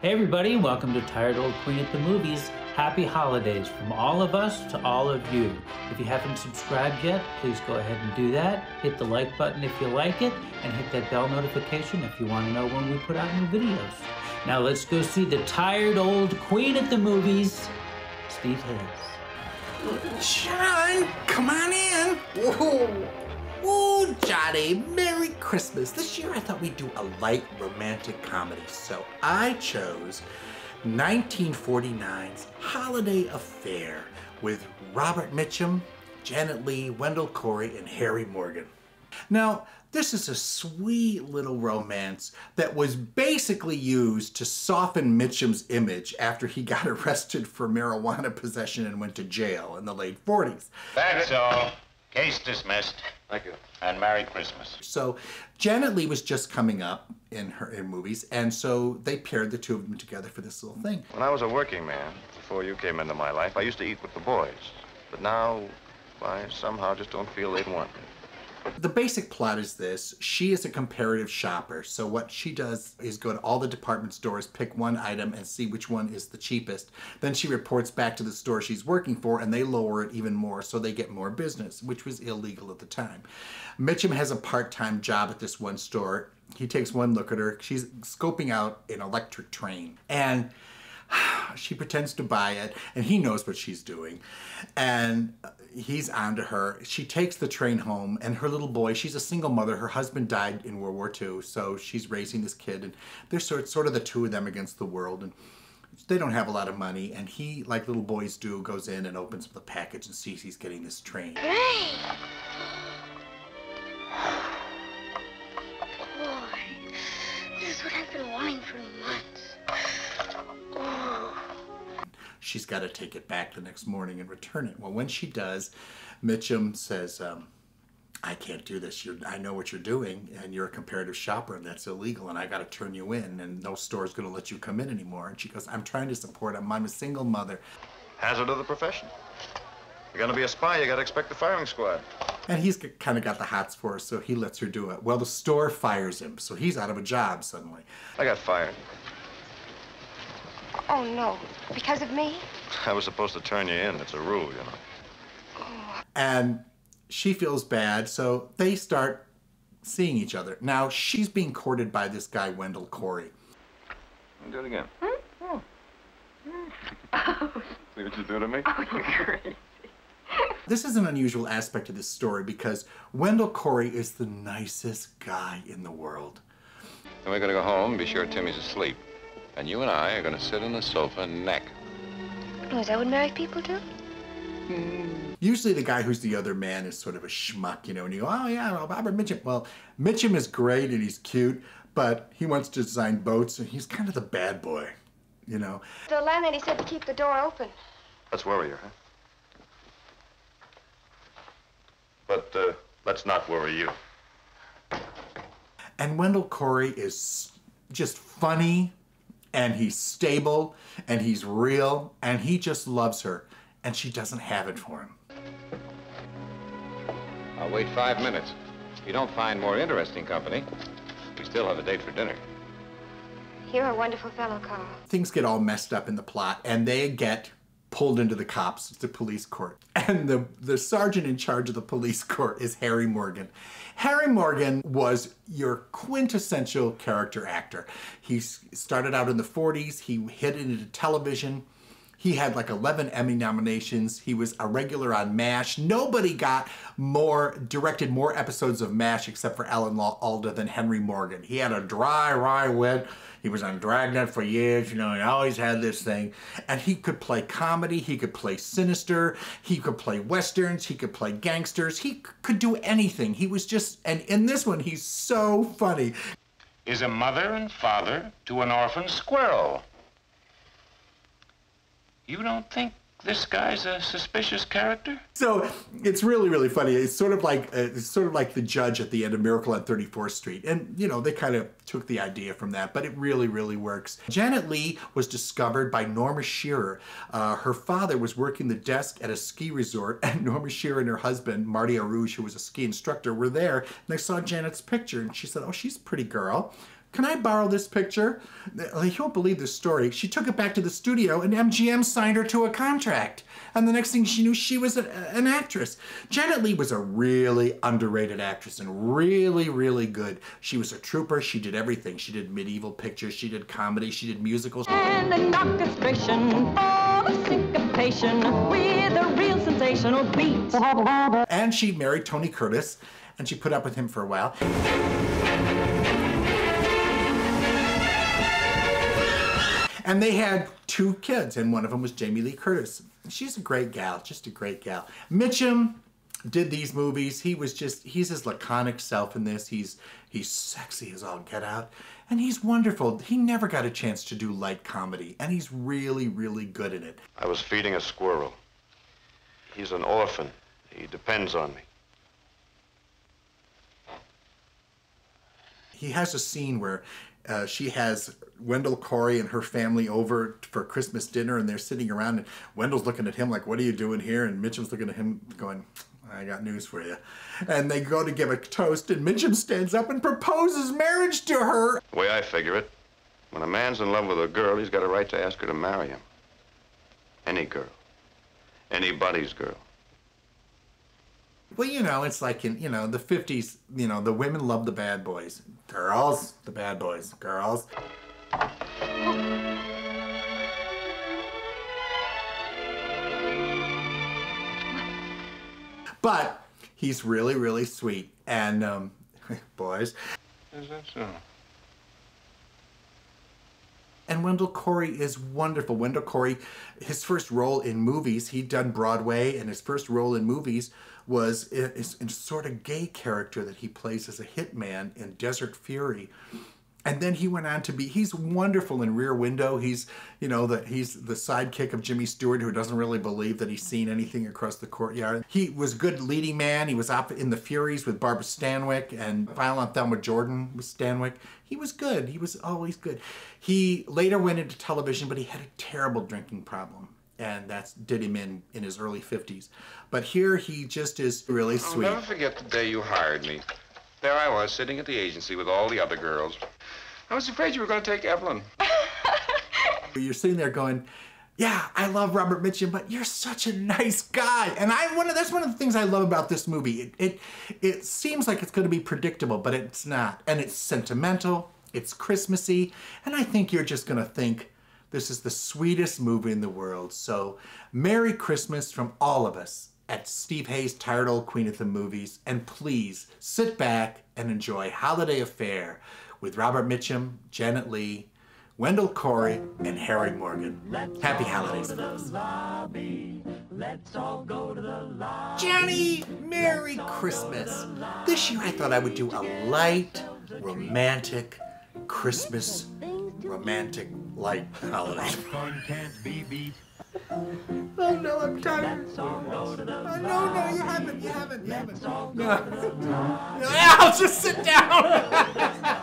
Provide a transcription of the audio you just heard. Hey everybody, welcome to Tired Old Queen at the Movies. Happy holidays from all of us to all of you. If you haven't subscribed yet, please go ahead and do that. Hit the like button if you like it, and hit that bell notification if you want to know when we put out new videos. Now let's go see the Tired Old Queen at the Movies, Steve Hayes. John, come on in. Whoa. Ooh, Johnny, Merry Christmas. This year I thought we'd do a light romantic comedy, so I chose 1949's Holiday Affair with Robert Mitchum, Janet Leigh, Wendell Corey, and Harry Morgan. Now, this is a sweet little romance that was basically used to soften Mitchum's image after he got arrested for marijuana possession and went to jail in the late 40s. That's all. Case dismissed. Thank you. And Merry Christmas. So Janet Leigh was just coming up in movies, and so they paired the two of them together for this little thing. When I was a working man, before you came into my life, I used to eat with the boys. But now, I somehow just don't feel they'd want me. The basic plot is this. She is a comparative shopper, so what she does is go to all the department stores, pick one item, and see which one is the cheapest. Then she reports back to the store she's working for, and they lower it even more so they get more business, which was illegal at the time. Mitchum has a part-time job at this one store. He takes one look at her. She's scoping out an electric train, and she pretends to buy it, and he knows what she's doing, and he's onto her. She takes the train home, and her little boy, she's a single mother. Her husband died in World War II, so she's raising this kid, and they're sort of the two of them against the world, and they don't have a lot of money, and he, like little boys do, goes in and opens up the package and sees he's getting this train. Hey. Boy, this is what I've been wanting for months. She's got to take it back the next morning and return it. Well, when she does, Mitchum says, I can't do this. I know what you're doing, and you're a comparative shopper, and that's illegal, and I got to turn you in, and no store's going to let you come in anymore. And she goes, I'm trying to support him. I'm a single mother. Hazard of the profession. You're going to be a spy. You got to expect the firing squad. And he's kind of got the hots for her, so he lets her do it. Well, the store fires him, so he's out of a job suddenly. I got fired. Oh, no. Because of me? I was supposed to turn you in. It's a rule, you know. Oh. And she feels bad, so they start seeing each other. Now, she's being courted by this guy, Wendell Corey. Do it again. Hmm? Oh. Oh. See what you do to me? Oh, you're crazy. This is an unusual aspect of this story because Wendell Corey is the nicest guy in the world. And we're going to go home and be sure Timmy's asleep. And you and I are going to sit on the sofa and neck. Oh, is that what married people do? Usually the guy who's the other man is sort of a schmuck, you know, and you go, oh, yeah, well, Robert Mitchum. Well, Mitchum is great and he's cute, but he wants to design boats, and he's kind of the bad boy, you know. The landlady said to keep the door open. Let's worry her, huh? But let's not worry you. And Wendell Corey is just funny. And he's stable, and he's real, and he just loves her, and she doesn't have it for him. I'll wait 5 minutes. If you don't find more interesting company, we still have a date for dinner. You're a wonderful fellow, Carl. Things get all messed up in the plot, and they get pulled into the cops, the police court. And the sergeant in charge of the police court is Harry Morgan. Harry Morgan was your quintessential character actor. He started out in the 40s. He hit into television. He had like 11 Emmy nominations. He was a regular on MASH. Nobody directed more episodes of MASH except for Alan Alda than Henry Morgan. He had a dry, wry wit. He was on Dragnet for years, you know, he always had this thing. And he could play comedy, he could play sinister, he could play westerns, he could play gangsters, he could do anything. He was just, and in this one, he's so funny. Is a mother and father to an orphan squirrel. You don't think this guy's a suspicious character? So it's really, really funny. It's sort of like the judge at the end of Miracle on 34th Street. And, you know, they kind of took the idea from that, but it really, really works. Janet Leigh was discovered by Norma Shearer. Her father was working the desk at a ski resort, and Norma Shearer and her husband, Marty Arouge, who was a ski instructor, were there, and they saw Janet's picture, and she said, oh, she's a pretty girl. Can I borrow this picture? Like, you won't believe this story. She took it back to the studio and MGM signed her to a contract. And the next thing she knew, she was an actress. Janet Leigh was a really underrated actress and really, really good. She was a trooper. She did everything. She did medieval pictures. She did comedy. She did musicals. And an orchestration for the syncopation with a real sensational beat. And she married Tony Curtis, and she put up with him for a while. And they had two kids, and one of them was Jamie Lee Curtis. She's a great gal, just a great gal. Mitchum did these movies. He was just, he's his laconic self in this. He's sexy as all get out. And he's wonderful. He never got a chance to do light comedy, and he's really, really good at it. I was feeding a squirrel. He's an orphan. He depends on me. He has a scene where she has Wendell Corey and her family over for Christmas dinner, and they're sitting around, and Wendell's looking at him like, what are you doing here? And Mitchum's looking at him going, I got news for you. And they go to give a toast, and Mitchum stands up and proposes marriage to her. The way I figure it, when a man's in love with a girl, he's got a right to ask her to marry him. Any girl. Anybody's girl. Well, you know, it's like in, you know, the 50s, you know, the women love the bad boys. Girls, the bad boys, girls. But he's really, really sweet. And, boys. Is that so? And Wendell Corey is wonderful. Wendell Corey, his first role in movies, he'd done Broadway, and his first role in movies was a sort of gay character that he plays as a hitman in Desert Fury. And then he went on to be, he's wonderful in Rear Window. He's, you know, he's the sidekick of Jimmy Stewart, who doesn't really believe that he's seen anything across the courtyard. He was good leading man. He was up in The Furies with Barbara Stanwyck, and Violent Thelma Jordan with Stanwyck. He was good. He was always good. He later went into television, but he had a terrible drinking problem. And that did him in his early 50s. But here he just is really sweet. I'll never forget the day you hired me. There I was, sitting at the agency with all the other girls. I was afraid you were going to take Evelyn. You're sitting there going, yeah, I love Robert Mitchum, but you're such a nice guy. And that's one of the things I love about this movie. It seems like it's going to be predictable, but it's not. And it's sentimental, it's Christmassy, and I think you're just going to think, this is the sweetest movie in the world. So Merry Christmas from all of us at Steve Hayes' Tired Old Queen at the Movies, and please sit back and enjoy Holiday Affair with Robert Mitchum, Janet Leigh, Wendell Corey, and Harry Morgan. Happy holidays, folks. Let's all go to the lobby. Johnny, Merry Christmas. This year I thought I would do a light, romantic Christmas, romantic light holiday. Oh no, I'm tired. Oh no, you haven't, you haven't, you haven't. No. I'll just sit down.